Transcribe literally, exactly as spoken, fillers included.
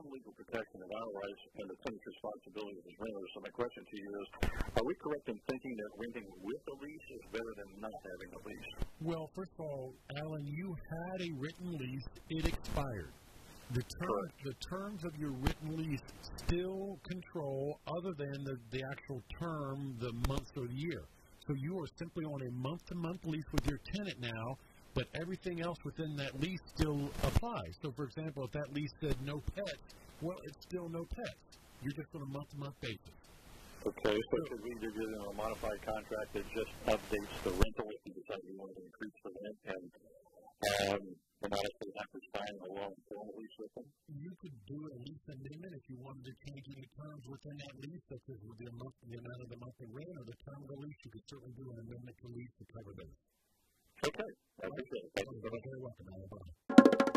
sound legal protection of our rights and the tenant's responsibilities as renters. So my question to you is, are we correct in thinking that renting with a lease is better than not having a lease? Well, first of all, Alan, you had a written lease. It expired. The, term, the terms of your written lease still control, other than the, the actual term, the months or the year. So you are simply on a month-to-month lease with your tenant now, but everything else within that lease still applies. So, for example, if that lease said no pets, well, it's still no pets. You're just on a month-to-month basis. Okay, so should we do it in a modified contract that just updates the rental if you decide you want to increase the rent and um, and not actually have to sign a long-term lease with them? You could do a lease amendment if you wanted to change any terms within that lease, such as with the amount, the amount of the monthly rent or the term of the lease. You could certainly do an amendment to lease to cover those. Okay. I appreciate it. Thank you very much. You're welcome.